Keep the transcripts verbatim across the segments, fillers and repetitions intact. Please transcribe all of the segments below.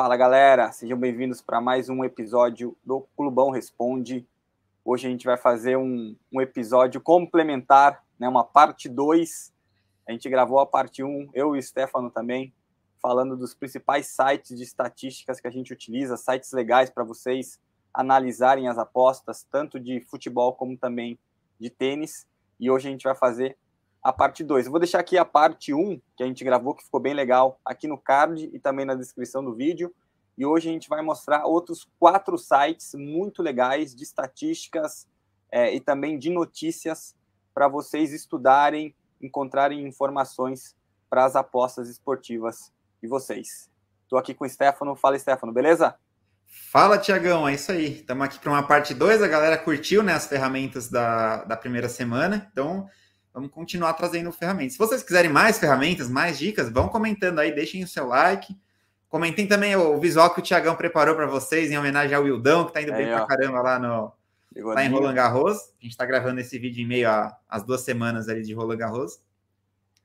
Fala, galera, sejam bem-vindos para mais um episódio do Clubão Responde. Hoje a gente vai fazer um, um episódio complementar, né, uma parte dois. A gente gravou a parte um, eu e o Stefano também, falando dos principais sites de estatísticas que a gente utiliza, sites legais para vocês analisarem as apostas, tanto de futebol como também de tênis. E hoje a gente vai fazer a parte dois. Eu vou deixar aqui a parte um, que a gente gravou, que ficou bem legal, aqui no card e também na descrição do vídeo. E hoje a gente vai mostrar outros quatro sites muito legais de estatísticas é, e também de notícias para vocês estudarem, encontrarem informações para as apostas esportivas de vocês. Estou aqui com o Stefano. Fala, Stefano, beleza? Fala, Tiagão, é isso aí. Estamos aqui para uma parte dois. A galera curtiu, né, as ferramentas da, da primeira semana, então vamos continuar trazendo ferramentas. Se vocês quiserem mais ferramentas, mais dicas, vão comentando aí, deixem o seu like. Comentem também o visual que o Tiagão preparou para vocês em homenagem ao Wildão, que está indo é, bem ó. pra caramba lá, no, lá em Roland Garros. A gente está gravando esse vídeo em meio às duas semanas ali de Roland Garros.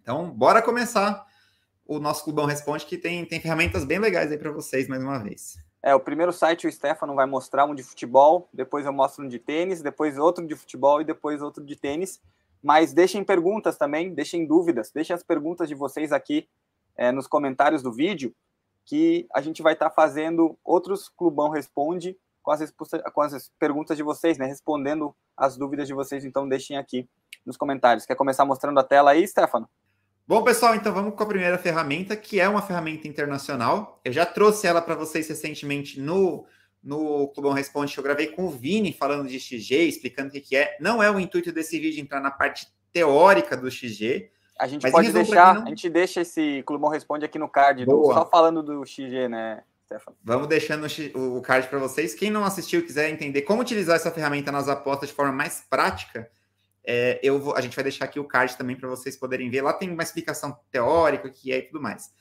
Então, bora começar o nosso Clubão Responde, que tem, tem ferramentas bem legais aí para vocês mais uma vez. É, o primeiro site o Stefano vai mostrar um de futebol, depois eu mostro um de tênis, depois outro de futebol e depois outro de tênis. Mas deixem perguntas também, deixem dúvidas, deixem as perguntas de vocês aqui é, nos comentários do vídeo, que a gente vai estar tá fazendo outros Clubão Responde com as, com as perguntas de vocês, né? Respondendo as dúvidas de vocês, então deixem aqui nos comentários. Quer começar mostrando a tela aí, Stefano? Bom, pessoal, então vamos com a primeira ferramenta, que é uma ferramenta internacional. Eu já trouxe ela para vocês recentemente no... no Clubão Responde, que eu gravei com o Vini, falando de X G, explicando o que, que é. Não é o intuito desse vídeo entrar na parte teórica do X G. A gente pode deixar, não... a gente deixa esse Clubão Responde aqui no card, do, só falando do X G, né, Stefano? Vamos deixando o card para vocês. Quem não assistiu e quiser entender como utilizar essa ferramenta nas apostas de forma mais prática, é, eu vou, a gente vai deixar aqui o card também para vocês poderem ver. Lá tem uma explicação teórica, que é e tudo mais.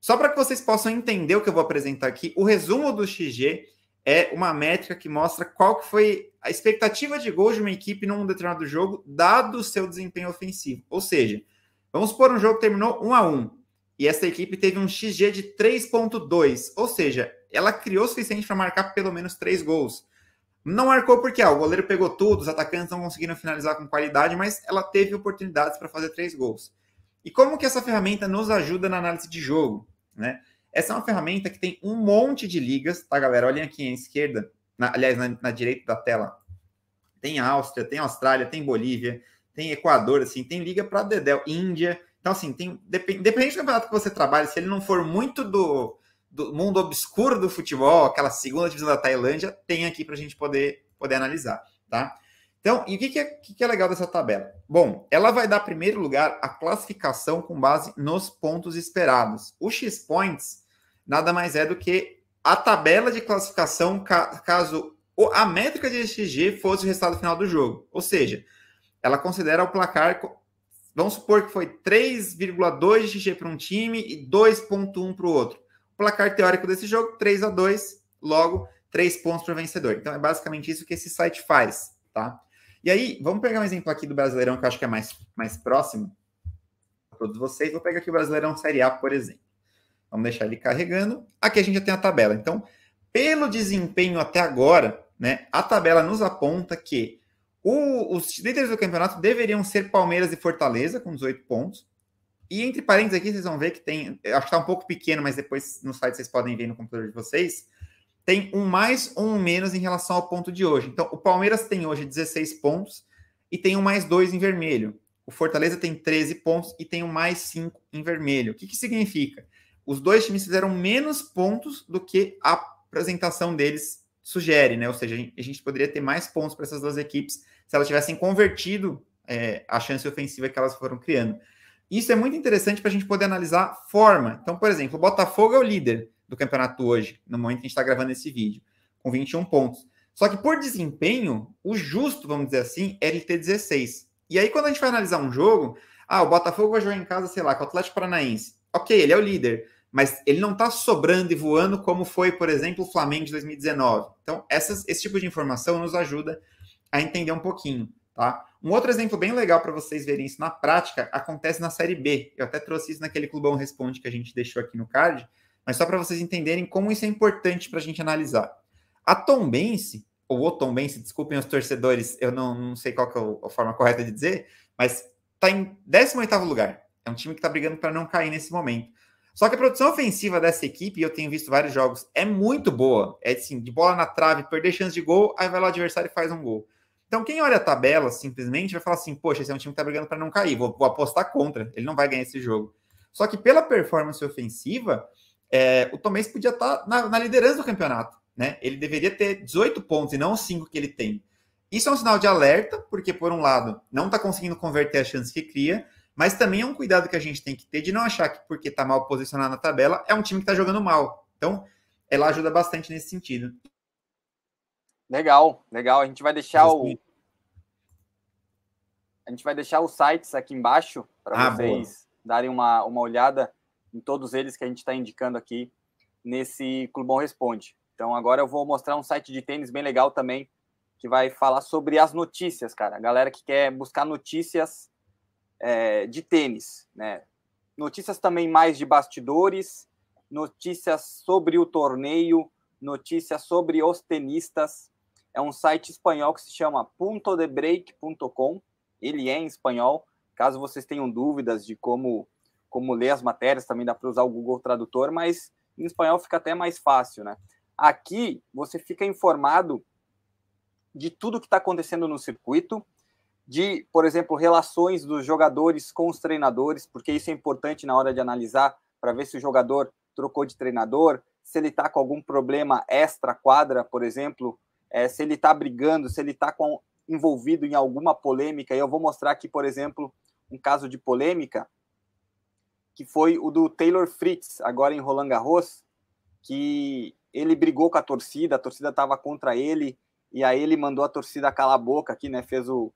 Só para que vocês possam entender o que eu vou apresentar aqui, o resumo do X G é uma métrica que mostra qual que foi a expectativa de gol de uma equipe num determinado jogo, dado o seu desempenho ofensivo. Ou seja, vamos supor um jogo que terminou um a um, e essa equipe teve um X G de três ponto dois, ou seja, ela criou o suficiente para marcar pelo menos três gols. Não marcou porque ah, o goleiro pegou tudo, os atacantes não conseguiram finalizar com qualidade, mas ela teve oportunidades para fazer três gols. E como que essa ferramenta nos ajuda na análise de jogo, né? Essa é uma ferramenta que tem um monte de ligas, tá, galera? Olhem aqui à esquerda, na, aliás, na, na direita da tela. Tem Áustria, tem Austrália, tem Bolívia, tem Equador, assim, tem liga para dedéu, Índia. Então, assim, tem, depend, dependendo do campeonato que você trabalha, se ele não for muito do, do mundo obscuro do futebol, aquela segunda divisão da Tailândia, tem aqui para a gente poder, poder analisar, tá? Então, e o que, que, é, que, que é legal dessa tabela? Bom, ela vai dar, em primeiro lugar, a classificação com base nos pontos esperados. O X-Points nada mais é do que a tabela de classificação caso a métrica de X G fosse o resultado final do jogo. Ou seja, ela considera o placar, vamos supor que foi três vírgula dois de X G para um time e dois ponto um para o outro. O placar teórico desse jogo, três a dois, logo três pontos para o vencedor. Então é basicamente isso que esse site faz, tá? E aí, vamos pegar um exemplo aqui do Brasileirão, que eu acho que é mais, mais próximo para todos vocês. Vou pegar aqui o Brasileirão Série A, por exemplo. Vamos deixar ele carregando. Aqui a gente já tem a tabela. Então, pelo desempenho até agora, né, a tabela nos aponta que o, os líderes do campeonato deveriam ser Palmeiras e Fortaleza, com dezoito pontos. E entre parênteses aqui, vocês vão ver que tem... Acho que está um pouco pequeno, mas depois no site vocês podem ver no computador de vocês. Tem um mais ou um menos em relação ao ponto de hoje. Então, o Palmeiras tem hoje dezesseis pontos e tem um mais dois em vermelho. O Fortaleza tem treze pontos e tem um mais cinco em vermelho. O que, que significa? Os dois times fizeram menos pontos do que a apresentação deles sugere, né? Ou seja, a gente poderia ter mais pontos para essas duas equipes se elas tivessem convertido é, a chance ofensiva que elas foram criando. Isso é muito interessante para a gente poder analisar forma. Então, por exemplo, o Botafogo é o líder do campeonato hoje, no momento que a gente está gravando esse vídeo, com vinte e um pontos. Só que por desempenho, o justo, vamos dizer assim, é ele ter dezesseis. E aí quando a gente vai analisar um jogo, ah, o Botafogo vai jogar em casa, sei lá, com o Atlético Paranaense. Ok, ele é o líder, mas ele não está sobrando e voando como foi, por exemplo, o Flamengo de dois mil e dezenove. Então, essas, esse tipo de informação nos ajuda a entender um pouquinho, tá? Um outro exemplo bem legal para vocês verem isso na prática acontece na Série B. Eu até trouxe isso naquele Clubão Responde que a gente deixou aqui no card, mas só para vocês entenderem como isso é importante para a gente analisar. A Tombense, ou o Tombense, desculpem os torcedores, eu não, não sei qual que é a forma correta de dizer, mas está em décimo oitavo lugar. É um time que está brigando para não cair nesse momento. Só que a produção ofensiva dessa equipe, eu tenho visto vários jogos, é muito boa. É assim, de bola na trave, perder chance de gol, aí vai lá o adversário e faz um gol. Então quem olha a tabela simplesmente vai falar assim, poxa, esse é um time que está brigando para não cair, vou, vou apostar contra, ele não vai ganhar esse jogo. Só que pela performance ofensiva, é, o Tomês podia estar na, na liderança do campeonato, né? Ele deveria ter dezoito pontos e não os cinco que ele tem. Isso é um sinal de alerta, porque por um lado não está conseguindo converter as chances que cria, mas também é um cuidado que a gente tem que ter de não achar que porque está mal posicionado na tabela, é um time que está jogando mal. Então, ela ajuda bastante nesse sentido. Legal, legal. A gente vai deixar o... A gente vai deixar os sites aqui embaixo para ah, vocês boa. darem uma, uma olhada em todos eles que a gente está indicando aqui nesse Clubão Responde. Então, agora eu vou mostrar um site de tênis bem legal também, que vai falar sobre as notícias, cara. A galera que quer buscar notícias É, de tênis, né? Notícias também mais de bastidores, notícias sobre o torneio, notícias sobre os tenistas. É um site espanhol que se chama Punto de Break ponto com. Ele é em espanhol. Caso vocês tenham dúvidas de como, como ler as matérias, também dá para usar o Google Tradutor, mas em espanhol fica até mais fácil, né? Aqui você fica informado de tudo que está acontecendo no circuito, de, por exemplo, relações dos jogadores com os treinadores, porque isso é importante na hora de analisar, para ver se o jogador trocou de treinador, se ele está com algum problema extra-quadra, por exemplo, é, se ele está brigando, se ele está envolvido em alguma polêmica. E eu vou mostrar aqui, por exemplo, um caso de polêmica, que foi o do Taylor Fritz, agora em Roland Garros, que ele brigou com a torcida, a torcida estava contra ele, e aí ele mandou a torcida calar a boca aqui, né, fez o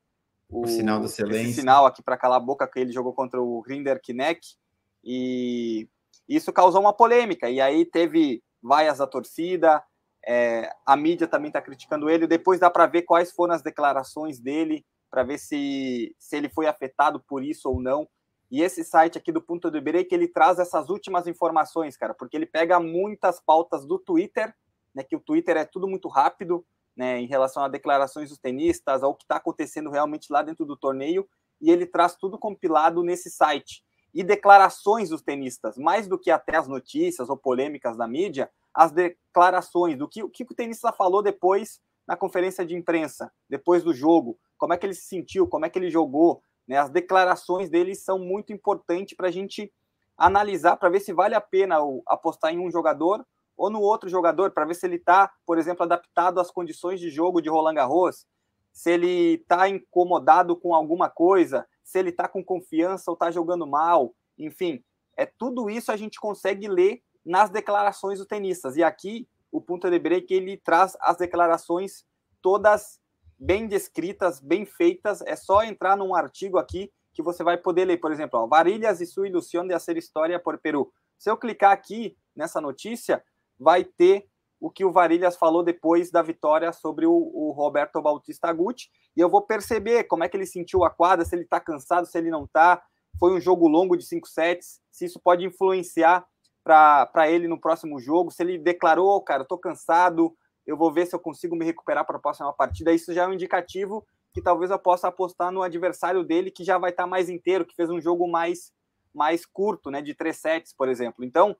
O, o sinal do silêncio. Sinal aqui para calar a boca, que ele jogou contra o Grinder Kinek, e isso causou uma polêmica, e aí teve vaias da torcida, é, a mídia também está criticando ele. Depois dá para ver quais foram as declarações dele, para ver se, se ele foi afetado por isso ou não. E esse site aqui do Punto de Break, ele traz essas últimas informações, cara, porque ele pega muitas pautas do Twitter, né, que o Twitter é tudo muito rápido, né, em relação a declarações dos tenistas, ao que está acontecendo realmente lá dentro do torneio, e ele traz tudo compilado nesse site. E declarações dos tenistas, mais do que até as notícias ou polêmicas da mídia, as declarações do que o, que o tenista falou depois na conferência de imprensa, depois do jogo, como é que ele se sentiu, como é que ele jogou, né, as declarações dele são muito importantes para a gente analisar, para ver se vale a pena apostar em um jogador ou no outro jogador, para ver se ele está, por exemplo, adaptado às condições de jogo de Roland Garros, se ele está incomodado com alguma coisa, se ele está com confiança ou está jogando mal, enfim, é tudo isso a gente consegue ler nas declarações dos tenistas. E aqui, o Punto de Break, ele traz as declarações todas bem descritas, bem feitas, é só entrar num artigo aqui que você vai poder ler, por exemplo, ó, Varillas e sua ilusão de hacer história por Peru. Se eu clicar aqui nessa notícia, vai ter o que o Varillas falou depois da vitória sobre o, o Roberto Bautista Agut, e eu vou perceber como é que ele sentiu a quadra, se ele está cansado, se ele não está, foi um jogo longo de cinco sets, se isso pode influenciar para ele no próximo jogo, se ele declarou, cara, estou cansado, eu vou ver se eu consigo me recuperar para a próxima partida. Isso já é um indicativo que talvez eu possa apostar no adversário dele, que já vai estar tá mais inteiro, que fez um jogo mais, mais curto, né, de três sets, por exemplo. Então,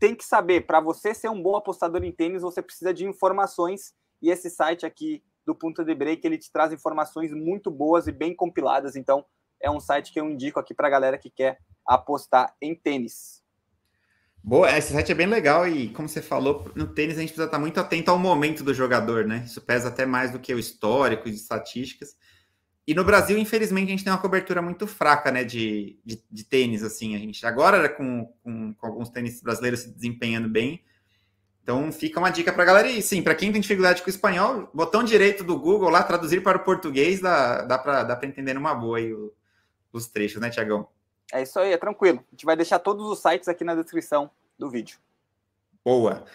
tem que saber, para você ser um bom apostador em tênis, você precisa de informações, e esse site aqui do Punto de Break, ele te traz informações muito boas e bem compiladas. Então é um site que eu indico aqui para a galera que quer apostar em tênis. Boa, esse site é bem legal, e como você falou, no tênis a gente precisa estar muito atento ao momento do jogador, né? Isso pesa até mais do que o histórico de estatísticas. E no Brasil, infelizmente, a gente tem uma cobertura muito fraca, né, de, de, de tênis, assim. A gente agora, com, com, com alguns tenistas brasileiros se desempenhando bem. Então, fica uma dica para a galera. E, sim, para quem tem dificuldade com o espanhol, botão direito do Google lá, traduzir para o português, dá, dá para entender numa boa aí o, os trechos, né, Tiagão? É isso aí, é tranquilo. A gente vai deixar todos os sites aqui na descrição do vídeo. Boa.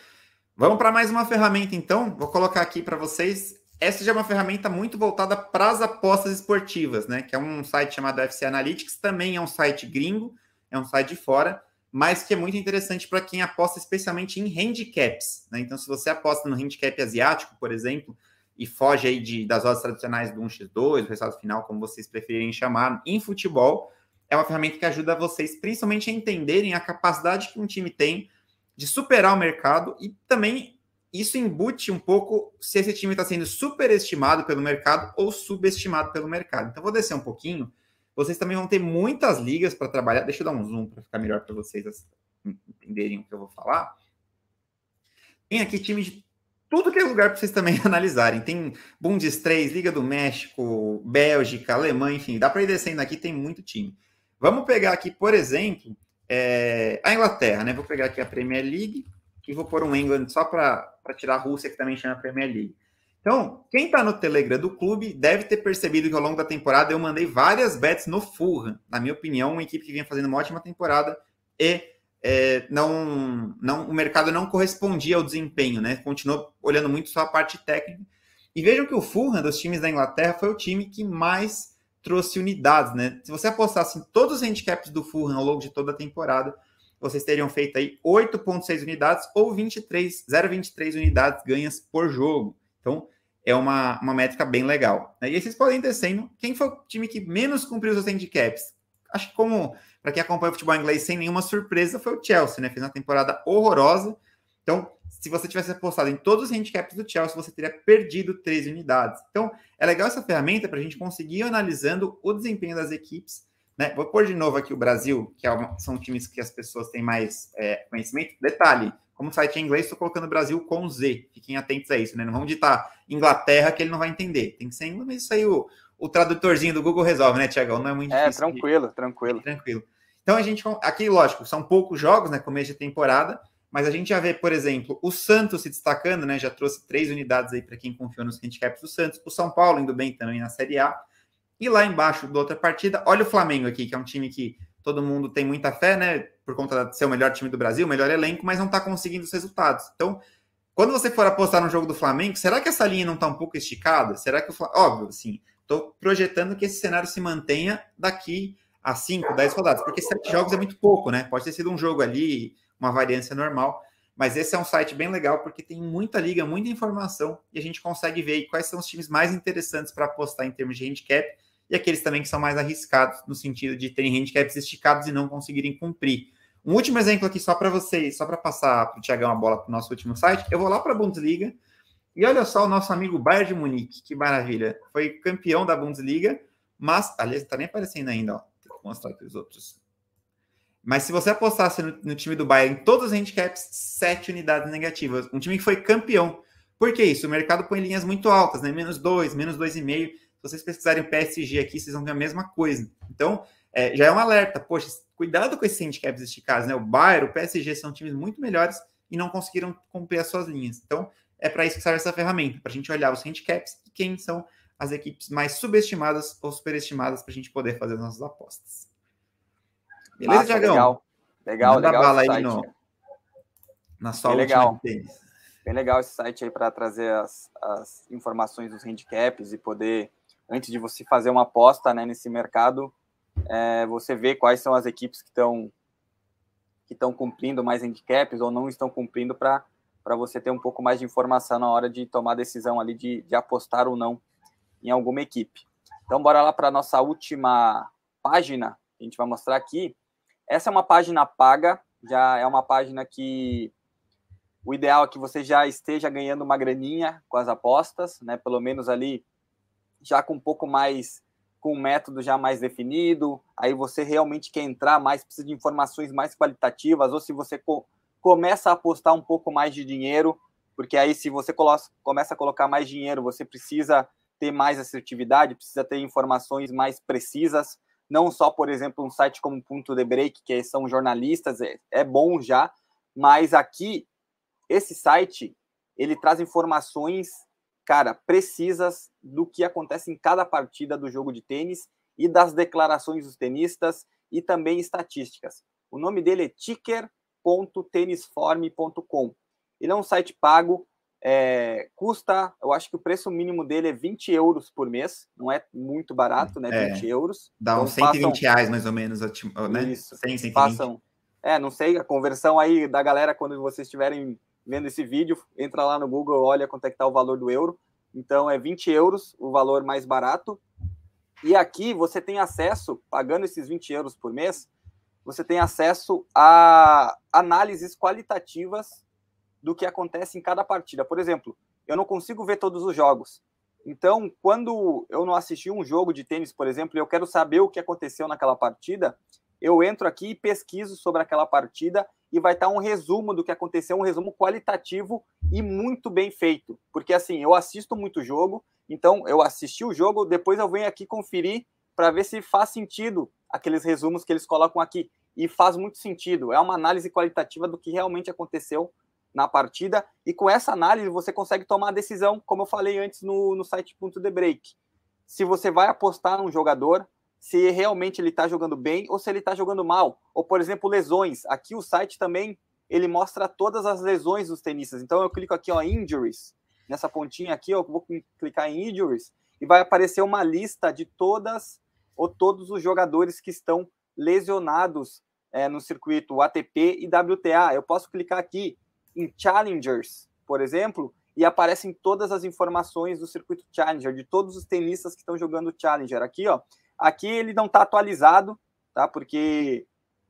Vamos para mais uma ferramenta, então. Vou colocar aqui para vocês... Essa já é uma ferramenta muito voltada para as apostas esportivas, né? Que é um site chamado F C Analytics, também é um site gringo, é um site de fora, mas que é muito interessante para quem aposta especialmente em handicaps, né? Então, se você aposta no handicap asiático, por exemplo, e foge aí de, das odds tradicionais do um a dois, do resultado final, como vocês preferirem chamar, em futebol, é uma ferramenta que ajuda vocês principalmente a entenderem a capacidade que um time tem de superar o mercado, e também isso embute um pouco se esse time está sendo superestimado pelo mercado ou subestimado pelo mercado. Então, vou descer um pouquinho. Vocês também vão ter muitas ligas para trabalhar. Deixa eu dar um zoom para ficar melhor para vocês entenderem o que eu vou falar. Tem aqui time de tudo que é lugar para vocês também analisarem. Tem Bundesliga, Liga do México, Bélgica, Alemanha, enfim. Dá para ir descendo aqui, tem muito time. Vamos pegar aqui, por exemplo, é, a Inglaterra, né? Vou pegar aqui a Premier League e vou pôr um England só para tirar a Rússia, que também chama Premier League. Então, quem está no Telegram do clube deve ter percebido que ao longo da temporada eu mandei várias bets no Fulham. Na minha opinião, uma equipe que vinha fazendo uma ótima temporada e é, não, não, o mercado não correspondia ao desempenho, né? Continuou olhando muito só a parte técnica. E vejam que o Fulham, dos times da Inglaterra, foi o time que mais trouxe unidades, né? Se você apostasse em todos os handicaps do Fulham ao longo de toda a temporada, vocês teriam feito aí oito vírgula seis unidades ou vinte e três, zero vírgula vinte e três unidades ganhas por jogo. Então, é uma, uma métrica bem legal, né? E aí vocês podem descendo. Quem foi o time que menos cumpriu os seus handicaps? Acho que, como para quem acompanha o futebol inglês, sem nenhuma surpresa, foi o Chelsea, né? Fez uma temporada horrorosa. Então, se você tivesse apostado em todos os handicaps do Chelsea, você teria perdido treze unidades. Então, é legal essa ferramenta para a gente conseguir ir analisando o desempenho das equipes, né? Vou pôr de novo aqui o Brasil, que é uma, são times que as pessoas têm mais é, conhecimento. Detalhe, como o site é em inglês, estou colocando Brasil com Z. Fiquem atentos a isso, né? Não vamos digitar Inglaterra, que ele não vai entender. Tem que ser em inglês, mas isso aí o, o tradutorzinho do Google resolve, né, Tiagão? Não é muito difícil. É, tranquilo, de... tranquilo. É, tranquilo. Então, a gente... Aqui, lógico, são poucos jogos, né? Começo de temporada, mas a gente já vê, por exemplo, o Santos se destacando, né? Já trouxe três unidades aí para quem confiou nos handicaps do Santos. O São Paulo indo bem também na Série A. E lá embaixo da outra partida, olha o Flamengo aqui, que é um time que todo mundo tem muita fé, né? Por conta de ser o melhor time do Brasil, o melhor elenco, mas não está conseguindo os resultados. Então, quando você for apostar no jogo do Flamengo, será que essa linha não está um pouco esticada? Será que o Flamengo... Óbvio, sim. Estou projetando que esse cenário se mantenha daqui a cinco, dez rodadas, porque sete jogos é muito pouco, né? Pode ter sido um jogo ali, uma variância normal, mas esse é um site bem legal, porque tem muita liga, muita informação, e a gente consegue ver quais são os times mais interessantes para apostar em termos de handicap, e aqueles também que são mais arriscados, no sentido de terem handicaps esticados e não conseguirem cumprir. Um último exemplo aqui, só para vocês, só para passar para o Tiagão a bola para o nosso último site, eu vou lá para a Bundesliga, e olha só o nosso amigo Bayern de Munique, que maravilha, foi campeão da Bundesliga, mas, aliás, não está nem aparecendo ainda, ó. Vou mostrar aqui os outros. Mas se você apostasse no, no time do Bayern, em todos os handicaps, sete unidades negativas, um time que foi campeão. Por que isso? O mercado põe linhas muito altas, né? menos dois, menos dois vírgula cinco, se vocês pesquisarem o P S G aqui, vocês vão ver a mesma coisa. Então, é, já é um alerta. Poxa, cuidado com esses handicaps esticados, né? O Bayern, o P S G são times muito melhores e não conseguiram cumprir as suas linhas. Então, é para isso que serve essa ferramenta, para a gente olhar os handicaps e quem são as equipes mais subestimadas ou superestimadas para a gente poder fazer as nossas apostas. Beleza, Tiagão? Legal, legal. Manda legal bala aí site, no, na sua última tênis. Bem legal esse site aí para trazer as, as informações dos handicaps e poder... Antes de você fazer uma aposta, né, nesse mercado, é, você vê quais são as equipes que estão que estão cumprindo mais handicaps ou não estão cumprindo, para para você ter um pouco mais de informação na hora de tomar a decisão ali de, de apostar ou não em alguma equipe. Então, bora lá para a nossa última página que a gente vai mostrar aqui. Essa é uma página paga, já é uma página que o ideal é que você já esteja ganhando uma graninha com as apostas, né, pelo menos ali já com um pouco mais, com um método já mais definido, aí você realmente quer entrar mais, precisa de informações mais qualitativas, ou se você co- começa a apostar um pouco mais de dinheiro, porque aí se você colo- começa a colocar mais dinheiro, você precisa ter mais assertividade, precisa ter informações mais precisas, não só, por exemplo, um site como Punto de Break, que são jornalistas, é, é bom já, mas aqui, esse site, ele traz informações, cara, precisas do que acontece em cada partida do jogo de tênis e das declarações dos tenistas e também estatísticas. O nome dele é ticker ponto tennis form ponto com. Ele é um site pago, é, custa, eu acho que o preço mínimo dele é vinte euros por mês, não é muito barato, né? vinte é, euros. Dá então, uns cento e vinte façam, reais mais ou menos, né? Isso, cem, cento e vinte. Façam, É, não sei, a conversão aí da galera, quando vocês estiverem vendo esse vídeo, entra lá no Google, olha quanto é que tá o valor do euro. Então é vinte euros, o valor mais barato. E aqui você tem acesso, pagando esses vinte euros por mês, você tem acesso a análises qualitativas do que acontece em cada partida. Por exemplo, eu não consigo ver todos os jogos. Então, quando eu não assisti um jogo de tênis, por exemplo, e eu quero saber o que aconteceu naquela partida, eu entro aqui e pesquiso sobre aquela partida e vai estar um resumo do que aconteceu, um resumo qualitativo e muito bem feito. Porque, assim, eu assisto muito jogo, então eu assisti o jogo, depois eu venho aqui conferir para ver se faz sentido aqueles resumos que eles colocam aqui. E faz muito sentido. É uma análise qualitativa do que realmente aconteceu na partida, e com essa análise você consegue tomar a decisão, como eu falei antes no, no site Punto de Break, se você vai apostar num jogador, se realmente ele está jogando bem ou se ele está jogando mal, ou por exemplo lesões. Aqui o site também, ele mostra todas as lesões dos tenistas. Então eu clico aqui, ó, injuries, nessa pontinha aqui, ó, eu vou clicar em injuries e vai aparecer uma lista de todas ou todos os jogadores que estão lesionados é, no circuito A T P e W T A. Eu posso clicar aqui em Challengers, por exemplo, e aparecem todas as informações do circuito Challenger, de todos os tenistas que estão jogando Challenger. Aqui, ó, aqui ele não está atualizado, tá? Porque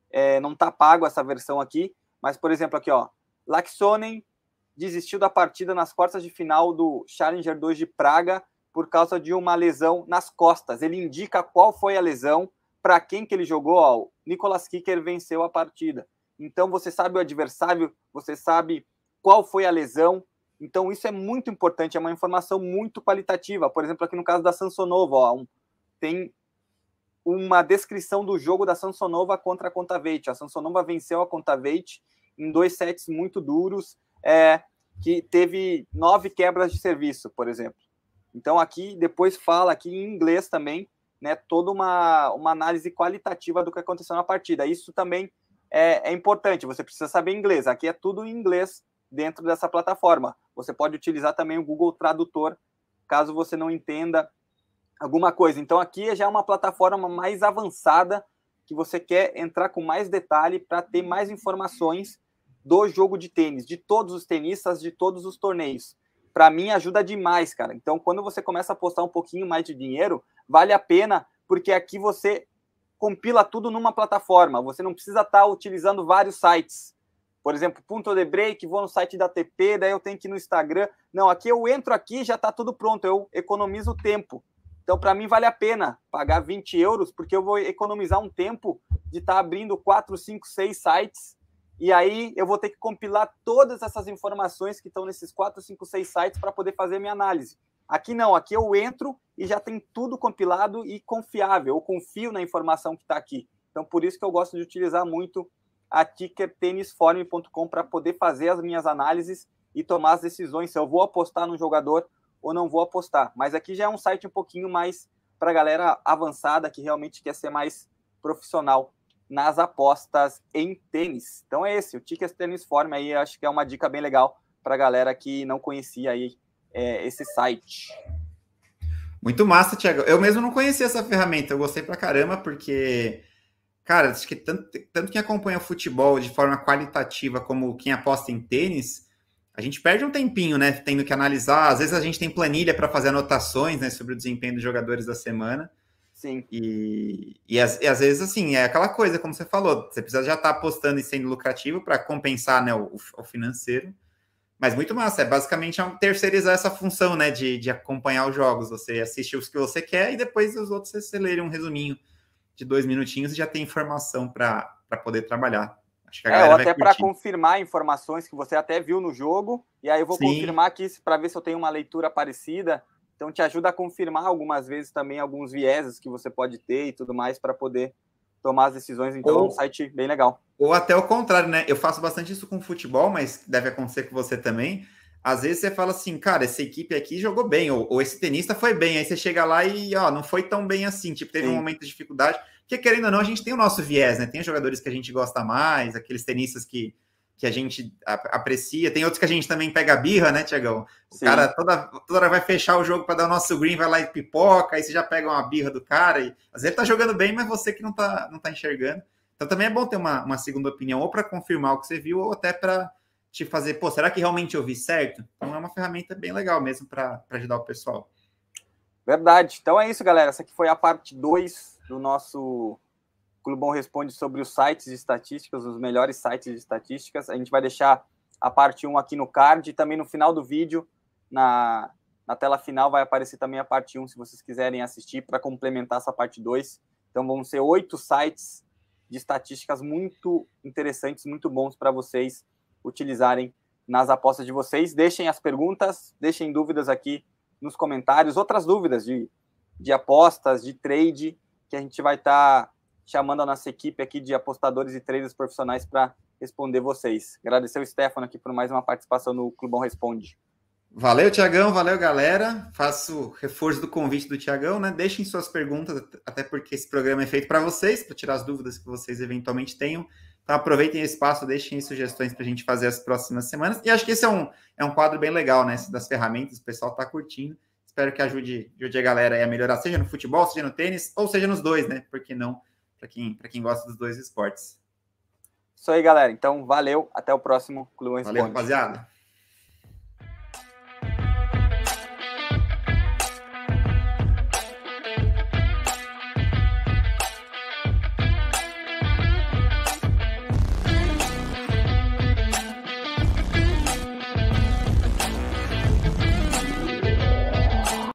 é, não está pago essa versão aqui, mas, por exemplo, aqui, ó, Laxonen desistiu da partida nas quartas de final do Challenger dois de Praga por causa de uma lesão nas costas. Ele indica qual foi a lesão, para quem que ele jogou, ó, o Nicolas Kicker venceu a partida. Então, você sabe o adversário, você sabe qual foi a lesão. Então, isso é muito importante, é uma informação muito qualitativa. Por exemplo, aqui no caso da Samsonova, ó, um, tem uma descrição do jogo da Samsonova contra a Conta Veit. A Samsonova venceu a Conta Veit em dois sets muito duros, é, que teve nove quebras de serviço, por exemplo. Então, aqui, depois fala aqui em inglês também, né, toda uma, uma análise qualitativa do que aconteceu na partida. Isso também É, é importante, você precisa saber inglês. Aqui é tudo em inglês dentro dessa plataforma. Você pode utilizar também o Google Tradutor, caso você não entenda alguma coisa. Então aqui já é uma plataforma mais avançada, que você quer entrar com mais detalhe para ter mais informações do jogo de tênis, de todos os tenistas, de todos os torneios. Para mim ajuda demais, cara. Então quando você começa a apostar um pouquinho mais de dinheiro, vale a pena, porque aqui você compila tudo numa plataforma, você não precisa estar utilizando vários sites. Por exemplo, Punto de Break, vou no site da A T P, daí eu tenho que ir no Instagram. Não, aqui eu entro aqui e já está tudo pronto, eu economizo tempo. Então, para mim, vale a pena pagar vinte euros, porque eu vou economizar um tempo de estar abrindo quatro, cinco, seis sites, e aí eu vou ter que compilar todas essas informações que estão nesses quatro, cinco, seis sites para poder fazer minha análise. Aqui não, aqui eu entro e já tem tudo compilado e confiável, eu confio na informação que está aqui. Então, por isso que eu gosto de utilizar muito a ticker ponto tennis form ponto com para poder fazer as minhas análises e tomar as decisões, se eu vou apostar num jogador ou não vou apostar. Mas aqui já é um site um pouquinho mais para a galera avançada, que realmente quer ser mais profissional nas apostas em tênis. Então é esse, o Ticker Tennis Form aí, acho que é uma dica bem legal para a galera que não conhecia aí É, esse site. Muito massa, Tiago. Eu mesmo não conhecia essa ferramenta, eu gostei pra caramba, porque, cara, acho que tanto, tanto quem acompanha o futebol de forma qualitativa como quem aposta em tênis, a gente perde um tempinho, né, tendo que analisar. Às vezes a gente tem planilha para fazer anotações, né, sobre o desempenho dos jogadores da semana. Sim. E, e, as, e às vezes, assim, é aquela coisa, como você falou, você precisa já estar apostando e sendo lucrativo para compensar, né, o, o financeiro. Mas muito massa, é basicamente terceirizar essa função, né, de, de acompanhar os jogos. Você assiste os que você quer e depois os outros você lê um resuminho de dois minutinhos e já tem informação para poder trabalhar. Acho que a é, galera ou até para confirmar informações que você até viu no jogo, e aí eu vou Sim. confirmar aqui para ver se eu tenho uma leitura parecida. Então te ajuda a confirmar algumas vezes também alguns vieses que você pode ter e tudo mais para poder tomar as decisões. Então ou, é um site bem legal. Ou até o contrário, né? Eu faço bastante isso com futebol, mas deve acontecer com você também. Às vezes você fala assim, cara, essa equipe aqui jogou bem, ou, ou esse tenista foi bem. Aí você chega lá e, ó, não foi tão bem assim. Tipo, teve Sim. um momento de dificuldade. Porque, querendo ou não, a gente tem o nosso viés, né? Tem os jogadores que a gente gosta mais, aqueles tenistas que, que a gente aprecia. Tem outros que a gente também pega birra, né, Tiagão? O Sim. cara toda, toda hora vai fechar o jogo para dar o nosso green, vai lá e pipoca, aí você já pega uma birra do cara. E, às vezes ele tá jogando bem, mas você que não tá, não tá enxergando. Então também é bom ter uma, uma segunda opinião, ou para confirmar o que você viu, ou até para te fazer, pô, será que realmente eu vi certo? Então é uma ferramenta bem legal mesmo para ajudar o pessoal. Verdade. Então é isso, galera. Essa aqui foi a parte dois do nosso Clubão Responde sobre os sites de estatísticas, os melhores sites de estatísticas. A gente vai deixar a parte um aqui no card e também no final do vídeo, na, na tela final, vai aparecer também a parte um, se vocês quiserem assistir, para complementar essa parte dois. Então vão ser oito sites de estatísticas muito interessantes, muito bons para vocês utilizarem nas apostas de vocês. Deixem as perguntas, deixem dúvidas aqui nos comentários, outras dúvidas de, de apostas, de trade, que a gente vai estar tá chamando a nossa equipe aqui de apostadores e traders profissionais para responder vocês. Agradecer o Stefano aqui por mais uma participação no Clubão Responde. Valeu, Tiagão, valeu, galera. Faço reforço do convite do Tiagão, né? Deixem suas perguntas, até porque esse programa é feito para vocês, para tirar as dúvidas que vocês eventualmente tenham. Então, aproveitem o espaço, deixem sugestões para a gente fazer as próximas semanas. E acho que esse é um, é um quadro bem legal, né? Esse das ferramentas, o pessoal está curtindo. Espero que ajude, ajude a galera aí a melhorar, seja no futebol, seja no tênis, ou seja nos dois, né? Por que não? Para quem, para quem gosta dos dois esportes. Isso aí, galera. Então, valeu. Até o próximo Clubão Responde. Valeu, rapaziada.